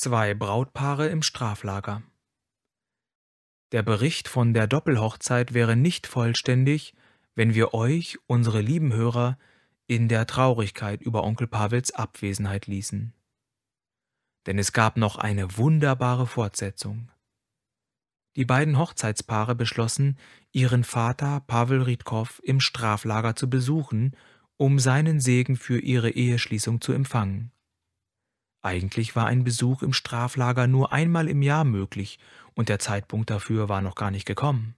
Zwei Brautpaare im Straflager. Der Bericht von der Doppelhochzeit wäre nicht vollständig, wenn wir euch, unsere lieben Hörer, in der Traurigkeit über Onkel Pawels Abwesenheit ließen. Denn es gab noch eine wunderbare Fortsetzung. Die beiden Hochzeitspaare beschlossen, ihren Vater Pavel Ritkov im Straflager zu besuchen, um seinen Segen für ihre Eheschließung zu empfangen. Eigentlich war ein Besuch im Straflager nur einmal im Jahr möglich und der Zeitpunkt dafür war noch gar nicht gekommen.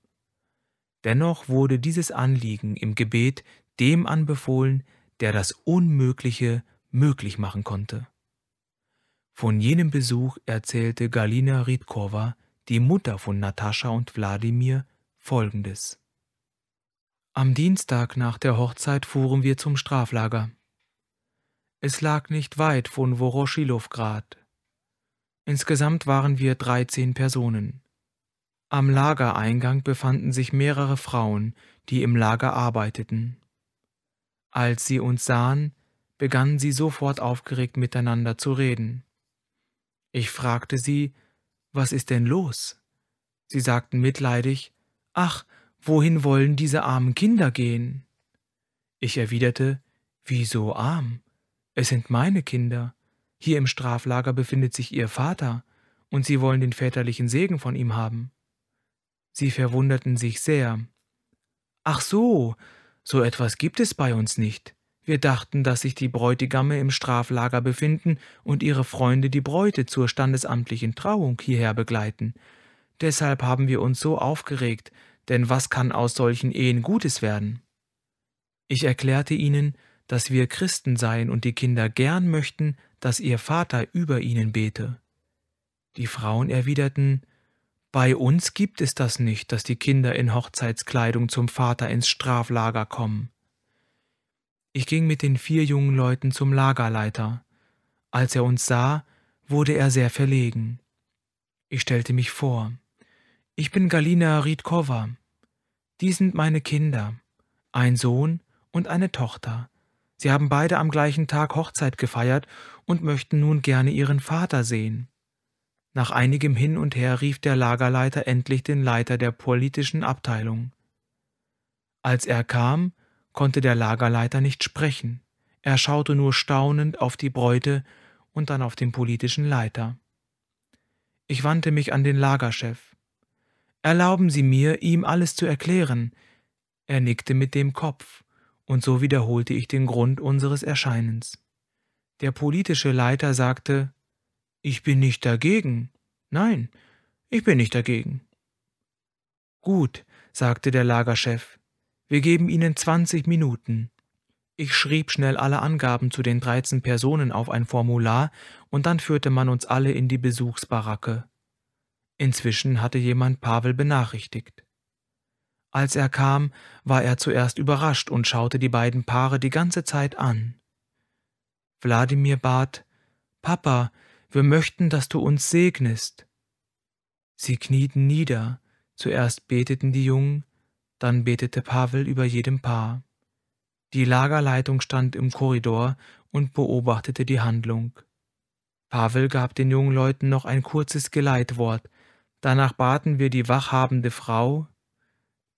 Dennoch wurde dieses Anliegen im Gebet dem anbefohlen, der das Unmögliche möglich machen konnte. Von jenem Besuch erzählte Galina Ritkova, die Mutter von Natascha und Wladimir, Folgendes. Am Dienstag nach der Hochzeit fuhren wir zum Straflager. Es lag nicht weit von Woroschilowgrad. Insgesamt waren wir 13 Personen. Am Lagereingang befanden sich mehrere Frauen, die im Lager arbeiteten. Als sie uns sahen, begannen sie sofort aufgeregt miteinander zu reden. Ich fragte sie, was ist denn los? Sie sagten mitleidig, ach, wohin wollen diese armen Kinder gehen? Ich erwiderte, wieso arm? Es sind meine Kinder. Hier im Straflager befindet sich ihr Vater, und sie wollen den väterlichen Segen von ihm haben. Sie verwunderten sich sehr. Ach so, so etwas gibt es bei uns nicht. Wir dachten, dass sich die Bräutigamme im Straflager befinden und ihre Freunde die Bräute zur standesamtlichen Trauung hierher begleiten. Deshalb haben wir uns so aufgeregt, denn was kann aus solchen Ehen Gutes werden? Ich erklärte ihnen, dass wir Christen seien und die Kinder gern möchten, dass ihr Vater über ihnen bete. Die Frauen erwiderten, bei uns gibt es das nicht, dass die Kinder in Hochzeitskleidung zum Vater ins Straflager kommen. Ich ging mit den 4 jungen Leuten zum Lagerleiter. Als er uns sah, wurde er sehr verlegen. Ich stellte mich vor. Ich bin Galina Ritkova. Die sind meine Kinder, ein Sohn und eine Tochter. Sie haben beide am gleichen Tag Hochzeit gefeiert und möchten nun gerne ihren Vater sehen. Nach einigem Hin und Her rief der Lagerleiter endlich den Leiter der politischen Abteilung. Als er kam, konnte der Lagerleiter nicht sprechen. Er schaute nur staunend auf die Bräute und dann auf den politischen Leiter. Ich wandte mich an den Lagerchef. »Erlauben Sie mir, ihm alles zu erklären.« Er nickte mit dem Kopf. Und so wiederholte ich den Grund unseres Erscheinens. Der politische Leiter sagte, »Ich bin nicht dagegen. Nein, ich bin nicht dagegen.« »Gut«, sagte der Lagerchef, »wir geben Ihnen 20 Minuten.« Ich schrieb schnell alle Angaben zu den 13 Personen auf ein Formular und dann führte man uns alle in die Besuchsbaracke. Inzwischen hatte jemand Pavel benachrichtigt. Als er kam, war er zuerst überrascht und schaute die beiden Paare die ganze Zeit an. Wladimir bat, »Papa, wir möchten, dass du uns segnest.« Sie knieten nieder, zuerst beteten die Jungen, dann betete Pavel über jedem Paar. Die Lagerleitung stand im Korridor und beobachtete die Handlung. Pavel gab den jungen Leuten noch ein kurzes Geleitwort, danach baten wir die wachhabende Frau,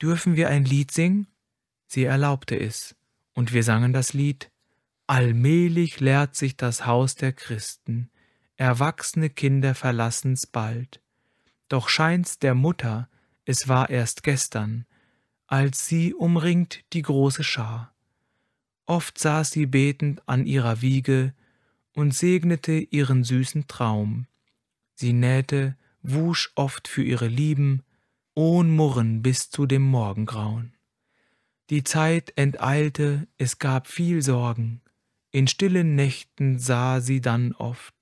»Dürfen wir ein Lied singen?« Sie erlaubte es, und wir sangen das Lied »Allmählich leert sich das Haus der Christen, erwachsene Kinder verlassen's bald. Doch scheint's der Mutter, es war erst gestern, als sie umringt die große Schar. Oft saß sie betend an ihrer Wiege und segnete ihren süßen Traum. Sie nähte, wusch oft für ihre Lieben, ohn Murren bis zu dem Morgengrauen. Die Zeit enteilte, es gab viel Sorgen. In stillen Nächten sah sie dann oft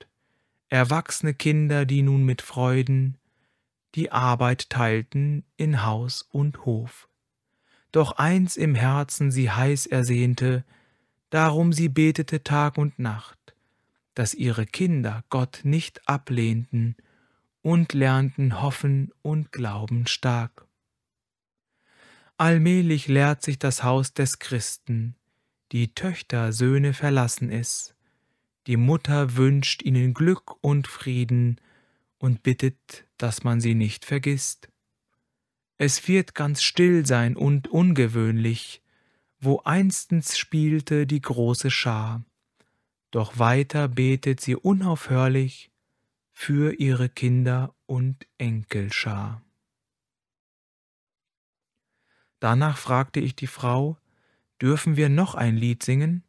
erwachsene Kinder, die nun mit Freuden die Arbeit teilten in Haus und Hof. Doch eins im Herzen sie heiß ersehnte, darum sie betete Tag und Nacht, dass ihre Kinder Gott nicht ablehnten, und lernten Hoffen und Glauben stark. Allmählich leert sich das Haus des Christen, die Töchter Söhne verlassen es, Die Mutter wünscht ihnen Glück und Frieden und bittet, dass man sie nicht vergisst. Es wird ganz still sein und ungewöhnlich, wo einstens spielte die große Schar. Doch weiter betet sie unaufhörlich für ihre Kinder und Enkelschar. Danach fragte ich die Frau, dürfen wir noch ein Lied singen?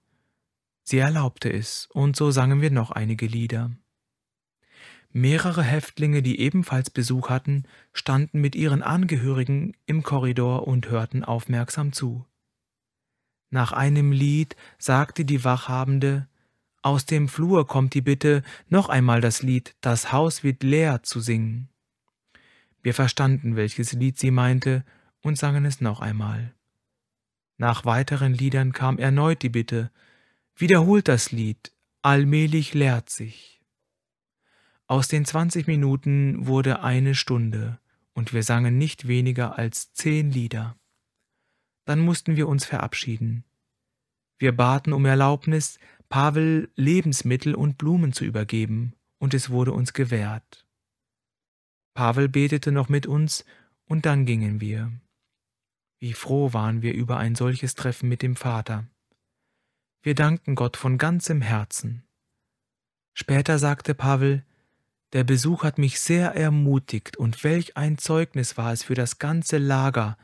Sie erlaubte es, und so sangen wir noch einige Lieder. Mehrere Häftlinge, die ebenfalls Besuch hatten, standen mit ihren Angehörigen im Korridor und hörten aufmerksam zu. Nach einem Lied sagte die Wachhabende, aus dem Flur kommt die Bitte, noch einmal das Lied »Das Haus wird leer« zu singen. Wir verstanden, welches Lied sie meinte, und sangen es noch einmal. Nach weiteren Liedern kam erneut die Bitte, wiederholt das Lied, allmählich leert sich. Aus den 20 Minuten wurde eine Stunde, und wir sangen nicht weniger als 10 Lieder. Dann mussten wir uns verabschieden. Wir baten um Erlaubnis, Pavel Lebensmittel und Blumen zu übergeben, und es wurde uns gewährt. Pavel betete noch mit uns, und dann gingen wir. Wie froh waren wir über ein solches Treffen mit dem Vater. Wir dankten Gott von ganzem Herzen. Später sagte Pavel, der Besuch hat mich sehr ermutigt, und welch ein Zeugnis war es für das ganze Lager.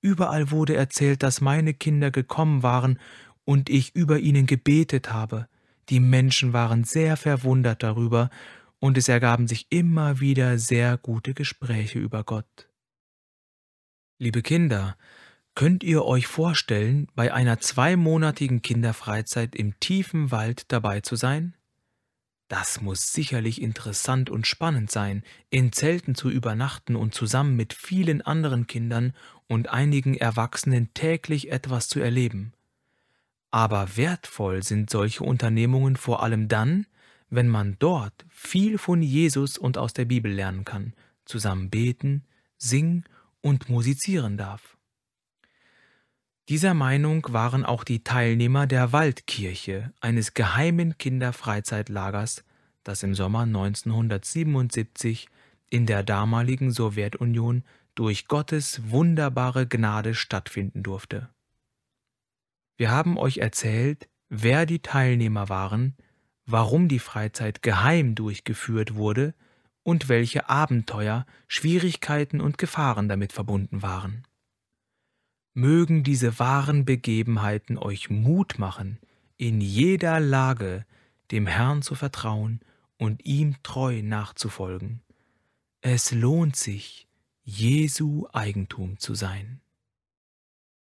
Überall wurde erzählt, dass meine Kinder gekommen waren und ich über ihnen gebetet habe. Die Menschen waren sehr verwundert darüber, und es ergaben sich immer wieder sehr gute Gespräche über Gott. Liebe Kinder, könnt ihr euch vorstellen, bei einer 2-monatigen Kinderfreizeit im tiefen Wald dabei zu sein? Das muss sicherlich interessant und spannend sein, in Zelten zu übernachten und zusammen mit vielen anderen Kindern und einigen Erwachsenen täglich etwas zu erleben. Aber wertvoll sind solche Unternehmungen vor allem dann, wenn man dort viel von Jesus und aus der Bibel lernen kann, zusammen beten, singen und musizieren darf. Dieser Meinung waren auch die Teilnehmer der Waldkirche, eines geheimen Kinderfreizeitlagers, das im Sommer 1977 in der damaligen Sowjetunion durch Gottes wunderbare Gnade stattfinden durfte. Wir haben euch erzählt, wer die Teilnehmer waren, warum die Freizeit geheim durchgeführt wurde und welche Abenteuer, Schwierigkeiten und Gefahren damit verbunden waren. Mögen diese wahren Begebenheiten euch Mut machen, in jeder Lage dem Herrn zu vertrauen und ihm treu nachzufolgen. Es lohnt sich, Jesu Eigentum zu sein.